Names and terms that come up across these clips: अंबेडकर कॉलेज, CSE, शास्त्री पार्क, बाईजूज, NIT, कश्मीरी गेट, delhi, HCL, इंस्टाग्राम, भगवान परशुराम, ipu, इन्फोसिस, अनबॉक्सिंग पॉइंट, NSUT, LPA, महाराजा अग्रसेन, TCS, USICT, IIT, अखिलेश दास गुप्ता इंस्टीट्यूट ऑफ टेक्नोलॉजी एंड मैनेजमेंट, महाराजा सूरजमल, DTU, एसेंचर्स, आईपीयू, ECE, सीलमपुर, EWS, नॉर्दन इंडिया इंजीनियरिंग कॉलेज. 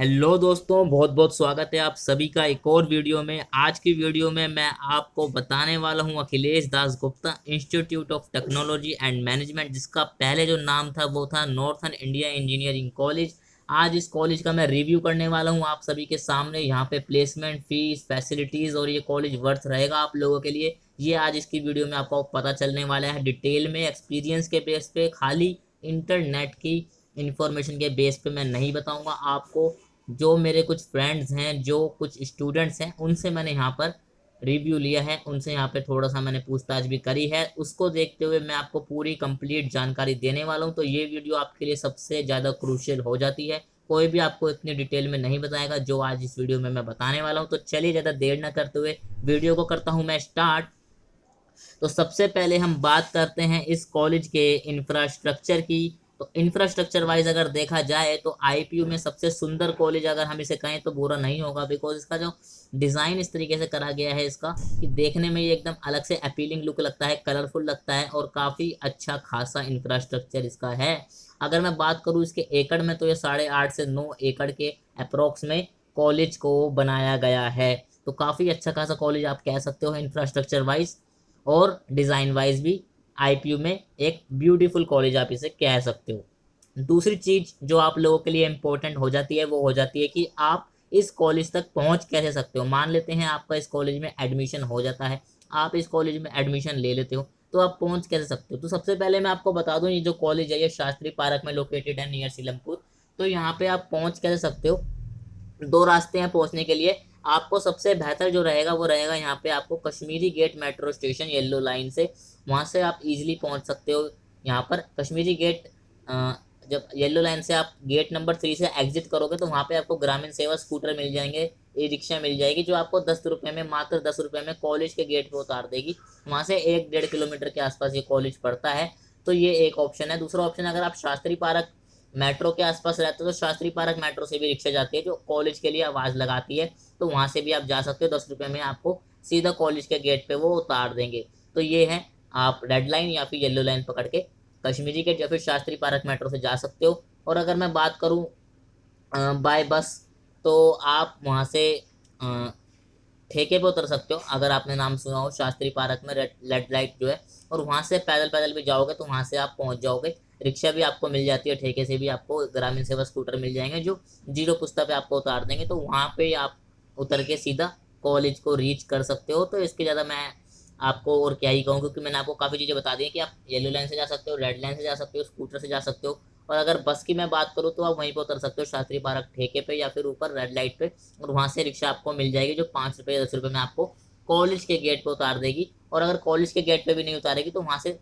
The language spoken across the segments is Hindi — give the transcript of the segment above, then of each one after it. हेलो दोस्तों, बहुत बहुत स्वागत है आप सभी का एक और वीडियो में। आज की वीडियो में मैं आपको बताने वाला हूं अखिलेश दास गुप्ता इंस्टीट्यूट ऑफ टेक्नोलॉजी एंड मैनेजमेंट, जिसका पहले जो नाम था वो था नॉर्दन इंडिया इंजीनियरिंग कॉलेज। आज इस कॉलेज का मैं रिव्यू करने वाला हूं आप सभी के सामने। यहाँ पे प्लेसमेंट, फीस, फैसिलिटीज़ और ये कॉलेज वर्थ रहेगा आप लोगों के लिए, ये आज इसकी वीडियो में आपको पता चलने वाला है डिटेल में। एक्सपीरियंस के बेस पे, खाली इंटरनेट की इन्फॉर्मेशन के बेस पे मैं नहीं बताऊँगा आपको। जो मेरे कुछ फ्रेंड्स हैं, जो कुछ स्टूडेंट्स हैं, उनसे मैंने यहाँ पर रिव्यू लिया है, उनसे यहाँ पे थोड़ा सा मैंने पूछताछ भी करी है। उसको देखते हुए मैं आपको पूरी कंप्लीट जानकारी देने वाला हूँ, तो ये वीडियो आपके लिए सबसे ज़्यादा क्रूशियल हो जाती है। कोई भी आपको इतनी डिटेल में नहीं बताएगा जो आज इस वीडियो में मैं बताने वाला हूँ। तो चलिए ज़्यादा देर ना करते हुए वीडियो को करता हूँ मैं स्टार्ट। तो सबसे पहले हम बात करते हैं इस कॉलेज के इंफ्रास्ट्रक्चर की। तो इंफ्रास्ट्रक्चर वाइज अगर देखा जाए तो आईपीयू में सबसे सुंदर कॉलेज अगर हम इसे कहें तो बुरा नहीं होगा, बिकॉज इसका जो डिज़ाइन इस तरीके से करा गया है इसका कि देखने में ये एकदम अलग से अपीलिंग लुक लगता है, कलरफुल लगता है और काफ़ी अच्छा खासा इंफ्रास्ट्रक्चर इसका है। अगर मैं बात करूँ इसके एकड़ में तो ये 8.5 से 9 एकड़ के अप्रॉक्स में कॉलेज को बनाया गया है। तो काफ़ी अच्छा खासा कॉलेज आप कह सकते हो इंफ्रास्ट्रक्चर वाइज, और डिज़ाइन वाइज भी आईपीयू में एक ब्यूटीफुल कॉलेज आप इसे कह सकते हो। दूसरी चीज़ जो आप लोगों के लिए इम्पोर्टेंट हो जाती है वो हो जाती है कि आप इस कॉलेज तक पहुंच कैसे सकते हो। मान लेते हैं आपका इस कॉलेज में एडमिशन हो जाता है, आप इस कॉलेज में एडमिशन ले लेते हो, तो आप पहुंच कैसे सकते हो। तो सबसे पहले मैं आपको बता दूं, ये जो कॉलेज है ये शास्त्री पार्क में लोकेटेड है नियर सीलमपुर। तो यहाँ पर आप पहुँच कैसे सकते हो, दो रास्ते हैं पहुँचने के लिए। आपको सबसे बेहतर जो रहेगा वो रहेगा यहाँ पे आपको कश्मीरी गेट metro station yellow line से, वहाँ से आप इजीली पहुँच सकते हो। यहाँ पर कश्मीरी गेट जब येलो लाइन से आप गेट नंबर 3 से एग्जिट करोगे तो वहाँ पे आपको ग्रामीण सेवा स्कूटर मिल जाएंगे, ई रिक्शा मिल जाएगी जो आपको 10 रुपये में, मात्र 10 रुपये में कॉलेज के गेट पर उतार देगी। वहाँ से 1-1.5 किलोमीटर के आसपास ये कॉलेज पड़ता है। तो ये एक ऑप्शन है। दूसरा ऑप्शन, अगर आप शास्त्री पार्क मेट्रो के आसपास रहते हो तो शास्त्री पार्क मेट्रो से भी रिक्शा जाती है जो कॉलेज के लिए आवाज़ लगाती है, तो वहाँ से भी आप जा सकते हो। 10 रुपये में आपको सीधा कॉलेज के गेट पे वो उतार देंगे। तो ये है, आप रेड लाइन या फिर येलो लाइन पकड़ के कश्मीरी गेट या फिर शास्त्री पार्क मेट्रो से जा सकते हो। और अगर मैं बात करूँ बाय बस, तो आप वहाँ से ठेके पे उतर सकते हो, अगर आपने नाम सुना हो शास्त्री पार्क में रेड लाइट जो है, और वहाँ से पैदल भी जाओगे तो वहाँ से आप पहुँच जाओगे। रिक्शा भी आपको मिल जाती है, ठेके से भी आपको ग्रामीण सेवा स्कूटर मिल जाएंगे जो 0 पुस्ता पे आपको उतार देंगे, तो वहाँ पे आप उतर के सीधा कॉलेज को रीच कर सकते हो। तो इसके ज़्यादा मैं आपको और क्या ही कहूँ, क्योंकि मैंने आपको काफ़ी चीज़ें बता दी हैं कि आप येलो लाइन से जा सकते हो, रेड लाइन से जा सकते हो, स्कूटर से जा सकते हो। और अगर बस की मैं बात करूँ तो आप वहीं पर उतर सकते हो शास्त्री पार्क ठेके पे या फिर ऊपर रेड लाइट पे, और वहाँ से रिक्शा आपको मिल जाएगी जो 5 रुपये 10 रुपये में आपको कॉलेज के गेट पे उतार देगी। और अगर कॉलेज के गेट पे भी नहीं उतारेगी तो वहाँ से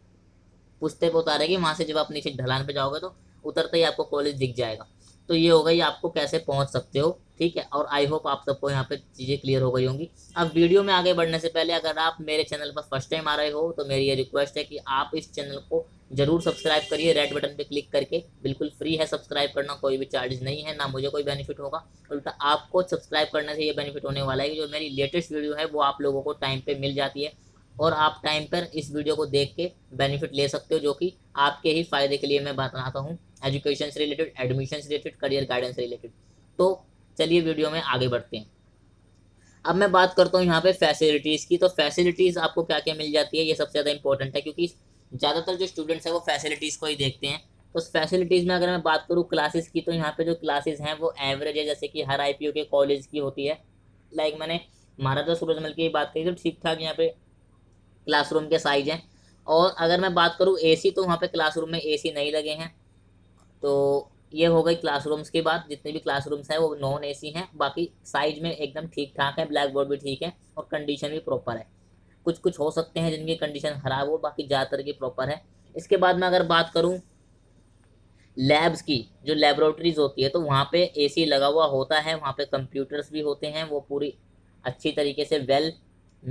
पुश्ते पे उतारेगी। वहाँ से जब आप नीचे ढलान पे जाओगे तो उतरते ही आपको कॉलेज दिख जाएगा। तो ये हो गई आपको कैसे पहुँच सकते हो, ठीक है। और आई होप आप सबको यहाँ पे चीज़ें क्लियर हो गई होंगी। अब वीडियो में आगे बढ़ने से पहले अगर आप मेरे चैनल पर फर्स्ट टाइम आ रहे हो तो मेरी ये रिक्वेस्ट है कि आप इस चैनल को जरूर सब्सक्राइब करिए रेड बटन पे क्लिक करके। बिल्कुल फ्री है सब्सक्राइब करना, कोई भी चार्ज नहीं है, ना मुझे कोई बेनिफिट होगा, उल्टा आपको सब्सक्राइब करने से ये बेनिफिट होने वाला है कि जो मेरी लेटेस्ट वीडियो है वो आप लोगों को टाइम पे मिल जाती है और आप टाइम पर इस वीडियो को देख के बेनिफिट ले सकते हो, जो कि आपके ही फ़ायदे के लिए मैं बताता हूँ, एजुकेशन से रिलेटेड, एडमिशन से रिलेटेड, करियर गाइडेंस से रिलेटेड। तो चलिए वीडियो में आगे बढ़ते हैं। अब मैं बात करता हूँ यहाँ पे फैसिलिटीज़ की। तो फैसिलिटीज़ आपको क्या क्या मिल जाती है, ये सबसे ज़्यादा इंपॉर्टेंट है, क्योंकि ज़्यादातर जो स्टूडेंट्स हैं वो फैसिलिटीज़ को ही देखते हैं। तो उस फैसिलिटीज़ में अगर मैं बात करूँ क्लासेस की, तो यहाँ पे जो क्लासेस हैं वो एवरेज है, जैसे कि हर आईपीयू के कॉलेज की होती है। लाइक मैंने महाराजा सूरजमल की बात करी तो ठीक ठाक यहाँ पे क्लासरूम के साइज हैं। और अगर मैं बात करूँ एसी, तो वहाँ पर क्लासरूम में एसी नहीं लगे हैं। तो ये हो गई क्लासरूम्स की बात। जितने भी क्लासरूम्स हैं वो नॉन एसी हैं, बाकी साइज में एकदम ठीक ठाक है, ब्लैक बोर्ड भी ठीक है और कंडीशन भी प्रॉपर है। कुछ कुछ हो सकते हैं जिनकी कंडीशन ख़राब हो, बाकी ज़्यादातर की प्रॉपर है। इसके बाद मैं अगर बात करूं लैब्स की, जो लेबोरेटरीज़ होती है, तो वहाँ पे एसी लगा हुआ होता है, वहाँ पे कंप्यूटर्स भी होते हैं, वो पूरी अच्छी तरीके से वेल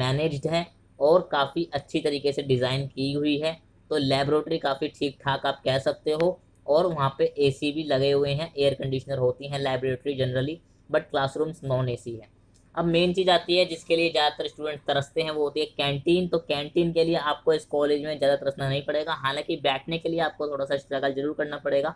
मैनेज्ड है और काफ़ी अच्छी तरीके से डिज़ाइन की हुई है। तो लेबोरेटरी काफ़ी ठीक ठाक आप कह सकते हो, और वहाँ पर एसी भी लगे हुए हैं, एयर कंडीशनर होती हैं laboratory generally, but classrooms non AC है। अब मेन चीज़ आती है जिसके लिए ज़्यादातर स्टूडेंट तरसते हैं, वो होती है कैंटीन। तो कैंटीन के लिए आपको इस कॉलेज में ज़्यादा तरसना नहीं पड़ेगा, हालांकि बैठने के लिए आपको थोड़ा सा स्ट्रगल जरूर करना पड़ेगा,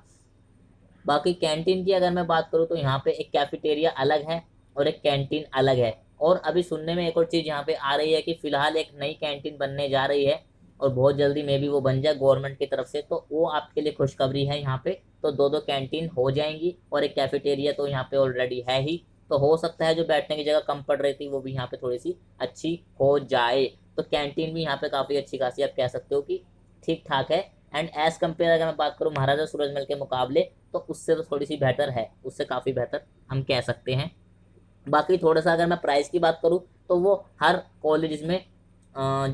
बाकी कैंटीन की अगर मैं बात करूँ तो यहाँ पे एक कैफेटेरिया अलग है और एक कैंटीन अलग है। और अभी सुनने में एक और चीज़ यहाँ पे आ रही है कि फ़िलहाल एक नई कैंटीन बनने जा रही है और बहुत जल्दी में भी वो बन जाए गवर्नमेंट की तरफ से, तो वो आपके लिए खुशखबरी है। यहाँ पे तो 2-2 कैंटीन हो जाएंगी और एक कैफेटेरिया तो यहाँ पे ऑलरेडी है ही, तो हो सकता है जो बैठने की जगह कम पड़ रही थी वो भी यहाँ पे थोड़ी सी अच्छी हो जाए। तो कैंटीन भी यहाँ पे काफ़ी अच्छी खासी आप कह सकते हो कि ठीक ठाक है। एंड एज़ कम्पेयर अगर मैं बात करूँ महाराजा सूरजमल के मुकाबले तो उससे तो थोड़ी सी बेहतर है, उससे काफ़ी बेहतर हम कह सकते हैं। बाकी थोड़ा सा अगर मैं प्राइस की बात करूँ तो वो हर कॉलेज में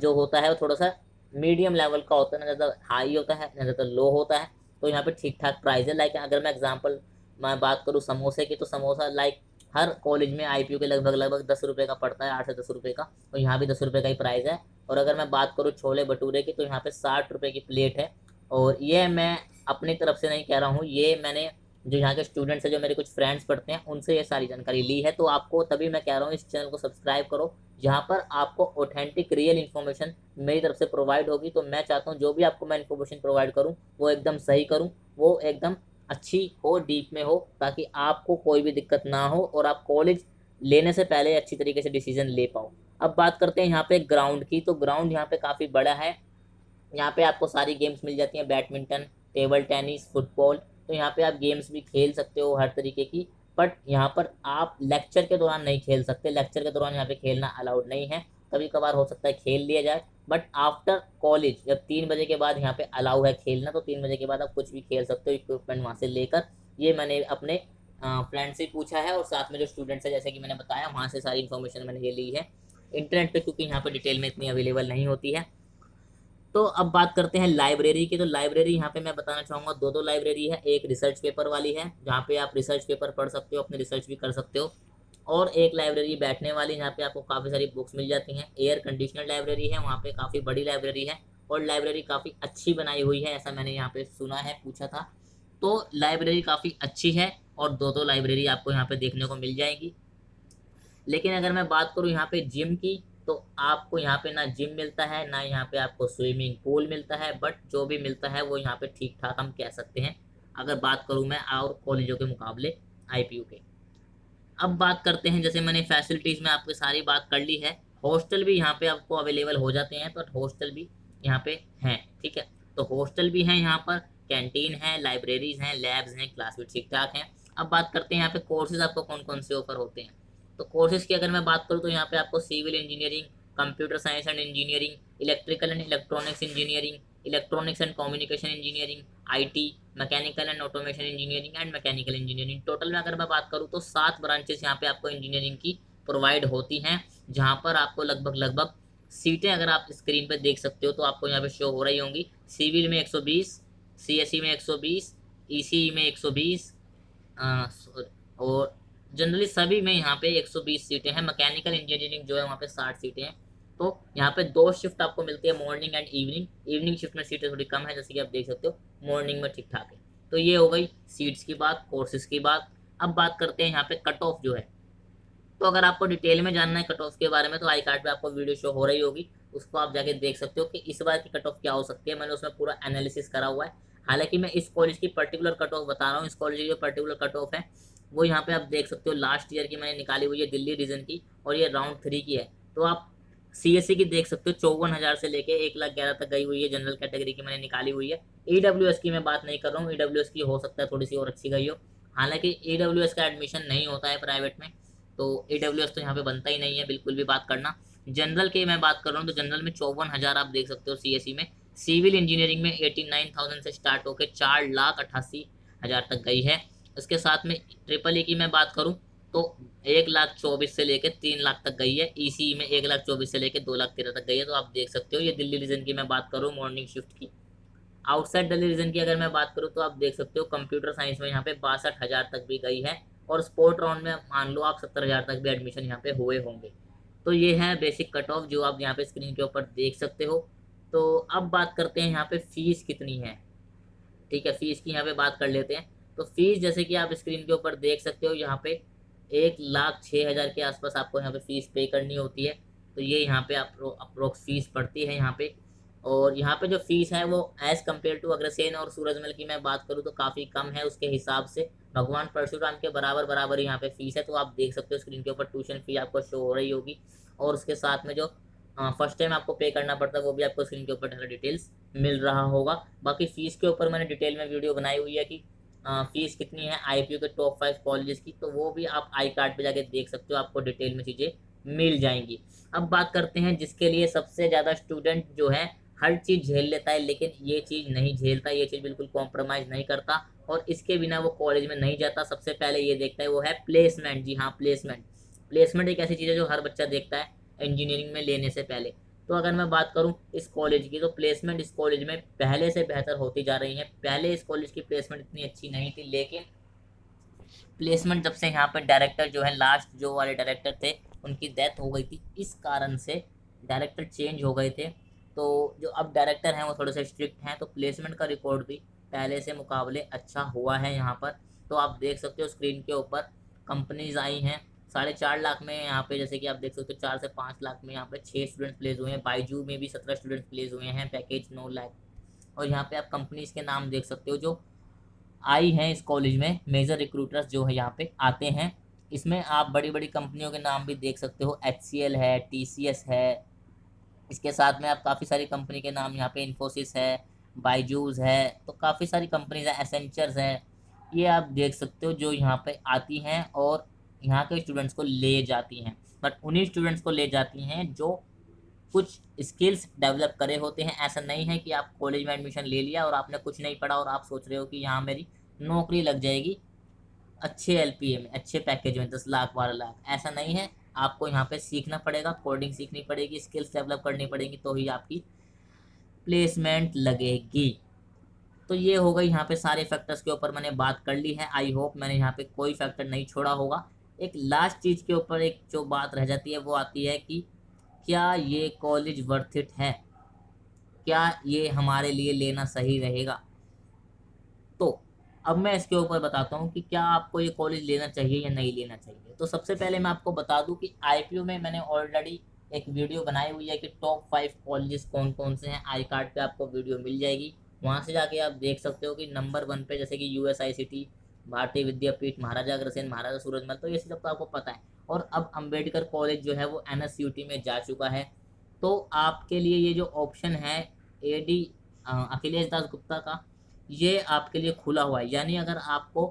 जो होता है वो थोड़ा सा मीडियम लेवल का होता है, ना ज़्यादा हाई होता है ना ज़्यादा लो होता है, तो यहाँ पे ठीक ठाक प्राइस है। लाइक अगर मैं एग्जांपल मैं बात करूँ समोसे की तो समोसा लाइक हर कॉलेज में आईपीयू के लगभग 10 रुपये का पड़ता है, 8 से 10 रुपये का, और यहाँ भी 10 रुपये का ही प्राइस है। और अगर मैं बात करूँ छोले भटूरे की तो यहाँ पर 60 रुपये की प्लेट है। और ये मैं अपनी तरफ से नहीं कह रहा हूँ, ये मैंने जो यहाँ के स्टूडेंट्स हैं जो मेरे कुछ फ्रेंड्स पढ़ते हैं उनसे ये सारी जानकारी ली है। तो आपको तभी मैं कह रहा हूँ इस चैनल को सब्सक्राइब करो, जहाँ पर आपको ऑथेंटिक रियल इन्फॉर्मेशन मेरी तरफ से प्रोवाइड होगी। तो मैं चाहता हूँ जो भी आपको मैं इन्फॉर्मेशन प्रोवाइड करूँ वो एकदम सही करूँ, वो एकदम अच्छी हो, डीप में हो, ताकि आपको कोई भी दिक्कत ना हो और आप कॉलेज लेने से पहले अच्छी तरीके से डिसीजन ले पाओ। अब बात करते हैं यहाँ पर ग्राउंड की, तो ग्राउंड यहाँ पर काफ़ी बड़ा है। यहाँ पर आपको सारी गेम्स मिल जाती हैं, बैडमिंटन, टेबल टेनिस, फुटबॉल, तो यहाँ पे आप गेम्स भी खेल सकते हो हर तरीके की। बट यहाँ पर आप लेक्चर के दौरान नहीं खेल सकते, लेक्चर के दौरान यहाँ पे खेलना अलाउड नहीं है। कभी कभार हो सकता है खेल लिया जाए, बट आफ्टर कॉलेज जब 3 बजे के बाद यहाँ पे अलाउ है खेलना, तो 3 बजे के बाद आप कुछ भी खेल सकते हो, इक्विपमेंट वहाँ से लेकर। ये मैंने अपने फ्रेंड से पूछा है और साथ में जो स्टूडेंट्स है जैसे कि मैंने बताया वहाँ से सारी इन्फॉर्मेशन मैंने ये ली है। इंटरनेट पर क्योंकि यहाँ पर डिटेल में इतनी अवेलेबल नहीं होती है। तो अब बात करते हैं लाइब्रेरी की, तो लाइब्रेरी यहाँ पे मैं बताना चाहूँगा 2-2 लाइब्रेरी है। एक रिसर्च पेपर वाली है जहाँ पे आप रिसर्च पेपर पढ़ सकते हो, अपने रिसर्च भी कर सकते हो, और एक लाइब्रेरी बैठने वाली जहाँ पे आपको काफ़ी सारी बुक्स मिल जाती हैं। एयर कंडीशनर लाइब्रेरी है, वहाँ पे काफ़ी बड़ी लाइब्रेरी है और लाइब्रेरी काफ़ी अच्छी बनाई हुई है, ऐसा मैंने यहाँ पे सुना है, पूछा था। तो लाइब्रेरी काफ़ी अच्छी है और 2-2 लाइब्रेरी आपको यहाँ पर देखने को मिल जाएगी। लेकिन अगर मैं बात करूँ यहाँ पर जिम की, तो आपको यहाँ पे ना जिम मिलता है ना यहाँ पे आपको स्विमिंग पूल मिलता है, बट जो भी मिलता है वो यहाँ पे ठीक ठाक हम कह सकते हैं अगर बात करूँ मैं और कॉलेजों के मुकाबले आईपीयू के। अब बात करते हैं, जैसे मैंने फैसिलिटीज़ में आपकी सारी बात कर ली है, हॉस्टल भी यहाँ पे आपको अवेलेबल हो जाते हैं, तो हॉस्टल भी यहाँ पे हैं, ठीक है। तो हॉस्टल भी हैं यहाँ पर, कैंटीन है, लाइब्रेरीज हैं, लैब्स हैं, क्लास भी ठीक ठाक हैं। अब बात करते हैं यहाँ पे कोर्सेज़ आपको कौन कौन से ऑफर होते हैं। तो कोर्सेज़ की अगर मैं बात करूँ तो यहाँ पे आपको civil engineering, computer science and engineering, electrical and electronics engineering, electronics and communication engineering, IT, mechanical and automation engineering and mechanical engineering, total में अगर मैं बात करूँ तो 7 ब्रांचेस यहाँ पर आपको इंजीनियरिंग की प्रोवाइड होती हैं, जहाँ पर आपको लगभग सीटें अगर आप स्क्रीन पर देख सकते हो तो आपको यहाँ पर शो हो रही होंगी। सिविल में 120, CSE में 120, ECE में 120 और जनरली सभी में यहाँ पे 120 सीटें हैं। मैकेनिकल इंजीनियरिंग जो है वहाँ पे 60 सीटें हैं। तो यहाँ पे 2 शिफ्ट आपको मिलती है, morning and evening. Evening shift में सीटें थोड़ी कम है जैसे कि आप देख सकते हो, मॉर्निंग में ठीक ठाक है। तो ये हो गई सीट्स की बात, कोर्सेज़ की बात। अब बात करते हैं यहाँ पे कट ऑफ जो है, तो अगर आपको डिटेल में जानना है कट ऑफ के बारे में तो आई कार्ड पर आपको वीडियो शो हो रही होगी, उसको आप जाके देख सकते हो कि इस बार की कट ऑफ क्या हो सकती है। मैंने उसमें पूरा एनालिसिस करा हुआ है, हालाँकि मैं इस कॉलेज की पर्टिकुलर कट ऑफ बता रहा हूँ। इस कॉलेज की जो पर्टिकुलर कट ऑफ है वो यहाँ पे आप देख सकते हो, लास्ट ईयर की मैंने निकाली हुई है दिल्ली रीजन की, और ये राउंड 3 की है। तो आप CSE की देख सकते हो, 54,000 से लेके 1,11,000 तक गई हुई है। जनरल कैटेगरी की मैंने निकाली हुई है। EWS की मैं बात नहीं कर रहा हूँ, EWS की हो सकता है थोड़ी सी और अच्छी गई हो, हालांकि EWS का एडमिशन नहीं होता है प्राइवेट में, तो EWS तो यहाँ पर बनता ही नहीं है बिल्कुल भी बात करना। जनरल की मैं बात कर रहा हूँ तो जनरल में 54,000 आप देख सकते हो CSE में। सिविल इंजीनियरिंग में 89,000 से स्टार्ट होकर 4,88,000 तक गई है। इसके साथ में ट्रिपल E की मैं बात करूं तो 1,24,000 से लेकर 3,00,000 तक गई है। ECE में 1,24,000 से लेकर 2,13,000 तक गई है। तो आप देख सकते हो, ये दिल्ली रीजन की मैं बात करूं मॉर्निंग शिफ्ट की। आउटसाइड दिल्ली रीजन की अगर मैं बात करूं तो आप देख सकते हो कंप्यूटर साइंस में यहाँ पे 62,000 तक भी गई है, और स्पोर्ट राउंड में मान लो आप 70,000 तक भी एडमिशन यहाँ पे हुए होंगे। तो ये है बेसिक कट ऑफ जो आप यहाँ पे स्क्रीन के ऊपर देख सकते हो। तो अब बात करते हैं यहाँ पे फीस कितनी है, ठीक है, फीस की यहाँ पे बात कर लेते हैं। तो फीस जैसे कि आप स्क्रीन के ऊपर देख सकते हो, यहाँ पे 1,06,000 के आसपास आपको यहाँ पे फ़ीस पे करनी होती है। तो ये यहाँ पे अप्रोक्स फीस पड़ती है यहाँ पे। और यहाँ पे जो फीस है वो एज कम्पेयर टू अग्रसेन और सूरजमल की मैं बात करूँ तो काफ़ी कम है उसके हिसाब से, भगवान परशुराम के बराबर बराबर यहाँ पे फीस है। तो आप देख सकते हो स्क्रीन के ऊपर ट्यूशन फी आपको शो हो रही होगी, और उसके साथ में जो फर्स्ट टाइम आपको पे करना पड़ता है वो भी आपको स्क्रीन के ऊपर डिटेल्स मिल रहा होगा। बाकी फ़ीस के ऊपर मैंने डिटेल में वीडियो बनाई हुई है कि फ़ीस कितनी है आईपीयू के टॉप 5 कॉलेजेस की, तो वो भी आप आई कार्ड पर जाके देख सकते हो, आपको डिटेल में चीज़ें मिल जाएंगी। अब बात करते हैं जिसके लिए सबसे ज़्यादा स्टूडेंट जो है हर चीज़ झेल लेता है लेकिन ये चीज़ नहीं झेलता, ये चीज़ बिल्कुल कॉम्प्रोमाइज़ नहीं करता और इसके बिना वो कॉलेज में नहीं जाता। सबसे पहले ये देखता है वो है प्लेसमेंट। जी हाँ, प्लेसमेंट। प्लेसमेंट एक ऐसी चीज़ है जो हर बच्चा देखता है इंजीनियरिंग में लेने से पहले। तो अगर मैं बात करूं इस कॉलेज की, तो प्लेसमेंट इस कॉलेज में पहले से बेहतर होती जा रही है। पहले इस कॉलेज की प्लेसमेंट इतनी अच्छी नहीं थी, लेकिन प्लेसमेंट जब से यहाँ पर डायरेक्टर जो है, लास्ट जो वाले डायरेक्टर थे उनकी डेथ हो गई थी, इस कारण से डायरेक्टर चेंज हो गए थे। तो जो अब डायरेक्टर हैं वो थोड़े से स्ट्रिक्ट हैं, तो प्लेसमेंट का रिकॉर्ड भी पहले से मुकाबले अच्छा हुआ है यहाँ पर। तो आप देख सकते हो स्क्रीन के ऊपर कंपनीज आई हैं 4.5 लाख में, यहाँ पे जैसे कि आप देख सकते हो 4 से 5 लाख में यहाँ पे 6 स्टूडेंट प्लेस हुए हैं। बाईजूज में भी 17 स्टूडेंट प्लेस हुए हैं, पैकेज 9 लाख। और यहाँ पे आप कंपनीज के नाम देख सकते हो जो आई हैं इस कॉलेज में, मेजर रिक्रूटर्स जो है यहाँ पे आते हैं। इसमें आप बड़ी बड़ी कंपनियों के नाम भी देख सकते हो, HCL है, TCS है, इसके साथ में आप काफ़ी सारी कंपनी के नाम यहाँ पे, इन्फोसिस है, बाईजूज है, तो काफ़ी सारी कंपनीज है, एसेंचर्स है, ये आप देख सकते हो जो यहाँ पे आती हैं और यहाँ के स्टूडेंट्स को ले जाती हैं। बट उन्हीं स्टूडेंट्स को ले जाती हैं जो कुछ स्किल्स डेवलप करे होते हैं। ऐसा नहीं है कि आप कॉलेज में एडमिशन ले लिया और आपने कुछ नहीं पढ़ा और आप सोच रहे हो कि यहाँ मेरी नौकरी लग जाएगी अच्छे LPA में, अच्छे पैकेज में 10 लाख 12 लाख, ऐसा नहीं है। आपको यहाँ पे सीखना पड़ेगा, कोडिंग सीखनी पड़ेगी, स्किल्स डेवलप करनी पड़ेगी, तो ही आपकी प्लेसमेंट लगेगी। तो ये हो गई यहाँ पे सारे फैक्टर्स के ऊपर मैंने बात कर ली है। आई होप मैंने यहाँ पे कोई फैक्टर नहीं छोड़ा होगा। एक लास्ट चीज़ के ऊपर एक जो बात रह जाती है वो आती है कि क्या ये कॉलेज वर्थ इट है, क्या ये हमारे लिए लेना सही रहेगा। तो अब मैं इसके ऊपर बताता हूँ कि क्या आपको ये कॉलेज लेना चाहिए या नहीं लेना चाहिए। तो सबसे पहले मैं आपको बता दूँ कि IPU में मैंने ऑलरेडी एक वीडियो बनाई हुई है कि टॉप 5 कॉलेजेस कौन कौन से हैं। आई कार्ड पे आपको वीडियो मिल जाएगी, वहाँ से जाके आप देख सकते हो कि नंबर 1 पे जैसे कि USICT, भारतीय विद्यापीठ, महाराजा अग्रसेन, महाराजा सूरजमल, तो ये सब तो आपको पता है। और अब अंबेडकर कॉलेज जो है वो NSUT में जा चुका है। तो आपके लिए ये जो ऑप्शन है AD अखिलेश दास गुप्ता का, ये आपके लिए खुला हुआ है। यानी अगर आपको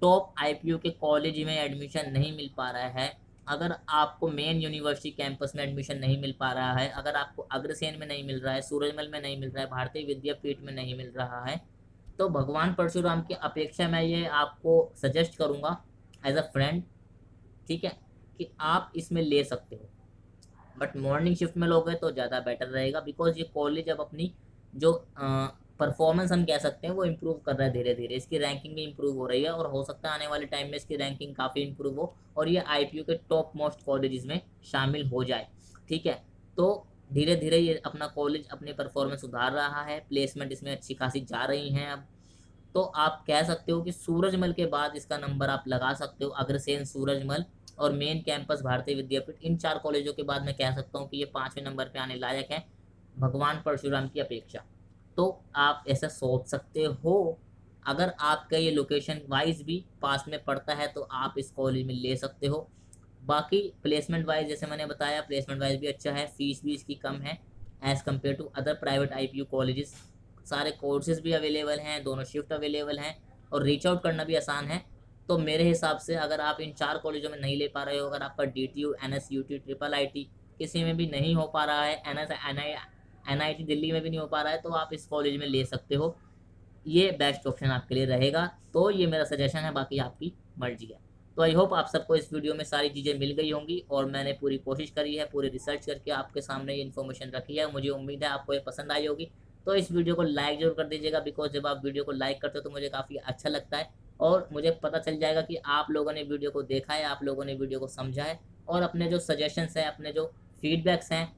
टॉप IPU के कॉलेज में एडमिशन नहीं मिल पा रहा है, अगर आपको मेन यूनिवर्सिटी कैंपस में एडमिशन नहीं मिल पा रहा है, अगर आपको अग्रसेन में नहीं मिल रहा है, सूरजमल में नहीं मिल रहा है, भारतीय विद्यापीठ में नहीं मिल रहा है, तो भगवान परशुराम की अपेक्षा मैं ये आपको सजेस्ट करूँगा एज अ फ्रेंड, ठीक है, कि आप इसमें ले सकते हो। बट मॉर्निंग शिफ्ट में लोगे तो ज़्यादा बेटर रहेगा, बिकॉज ये कॉलेज अब अपनी जो परफॉर्मेंस हम कह सकते हैं वो इम्प्रूव कर रहा है धीरे धीरे। इसकी रैंकिंग भी इम्प्रूव हो रही है और हो सकता है आने वाले टाइम में इसकी रैंकिंग काफ़ी इम्प्रूव हो और ये IPU के टॉप मोस्ट कॉलेजेस में शामिल हो जाए, ठीक है। तो धीरे धीरे ये अपना कॉलेज अपनी परफॉर्मेंस सुधार रहा है, प्लेसमेंट इसमें अच्छी खासी जा रही हैं। अब तो आप कह सकते हो कि सूरजमल के बाद इसका नंबर आप लगा सकते हो। अग्रसेन, सूरजमल और मेन कैंपस भारतीय विद्यापीठ, इन 4 कॉलेजों के बाद मैं कह सकता हूँ कि ये 5वें नंबर पर आने लायक है भगवान परशुराम की अपेक्षा। तो आप ऐसा सोच सकते हो। अगर आपका ये लोकेशन वाइज भी पास में पड़ता है तो आप इस कॉलेज में ले सकते हो। बाकी प्लेसमेंट वाइज जैसे मैंने बताया, प्लेसमेंट वाइज भी अच्छा है, फ़ीस भी इसकी कम है as compare to other private IPU colleges. सारे कोर्सेज़ भी अवेलेबल हैं, दोनों शिफ्ट अवेलेबल हैं और रीच आउट करना भी आसान है। तो मेरे हिसाब से अगर आप इन 4 कॉलेजों में नहीं ले पा रहे हो, अगर आपका DTU, NSUT, IIT किसी में भी नहीं हो पा रहा है, NIT दिल्ली में भी नहीं हो पा रहा है, तो आप इस कॉलेज में ले सकते हो। ये बेस्ट ऑप्शन आपके लिए रहेगा। तो ये मेरा सजेशन है, बाकी आपकी मर्जी है। तो आई होप आप सबको इस वीडियो में सारी चीज़ें मिल गई होंगी और मैंने पूरी कोशिश करी है, पूरी रिसर्च करके आपके सामने ये इन्फॉर्मेशन रखी है। मुझे उम्मीद है आपको ये पसंद आई होगी। तो इस वीडियो को लाइक जरूर कर दीजिएगा, बिकॉज जब आप वीडियो को लाइक करते हो तो मुझे काफ़ी अच्छा लगता है और मुझे पता चल जाएगा कि आप लोगों ने वीडियो को देखा है, आप लोगों ने वीडियो को समझा है। और अपने जो सजेशन्स हैं, अपने जो फीडबैक्स हैं,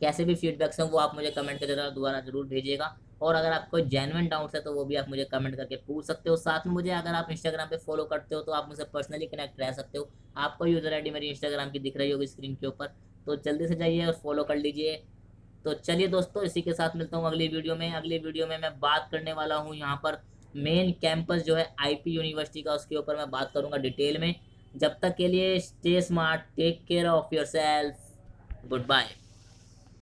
कैसे भी फीडबैक्स हैं, वो आप मुझे कमेंट के द्वारा ज़रूर भेजिएगा। और अगर आपको जेन्युइन डाउट्स है तो वो भी आप मुझे कमेंट करके पूछ सकते हो। साथ में मुझे अगर आप इंस्टाग्राम पे फॉलो करते हो तो आप मुझसे पर्सनली कनेक्ट रह सकते हो। आपको यूज़र ID मेरी इंस्टाग्राम की दिख रही होगी स्क्रीन के ऊपर, तो जल्दी से जाइए और फॉलो कर लीजिए। तो चलिए दोस्तों, इसी के साथ मिलता हूँ अगली वीडियो में। अगली वीडियो में मैं बात करने वाला हूँ यहाँ पर मेन कैंपस जो है आईपी यूनिवर्सिटी का, उसके ऊपर मैं बात करूँगा डिटेल में। जब तक के लिए stay smart, take care of yourself, good bye.